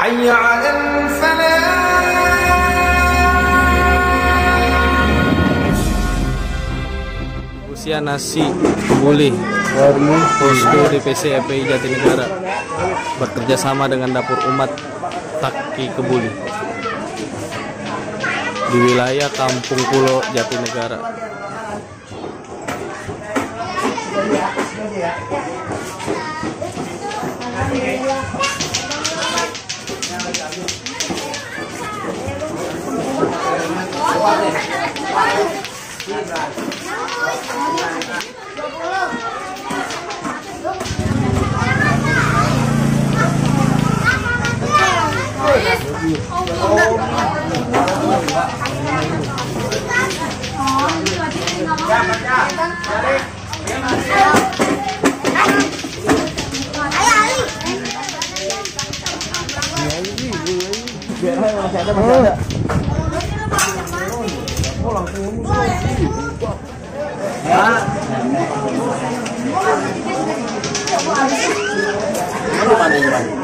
hayya 'alal falah. Usia nasi gulih Posko di PC FPI Jatinegara bekerja sama dengan Dapur Umat Taki Kebuli di wilayah Kampung Pulo Jatinegara. Masih ada.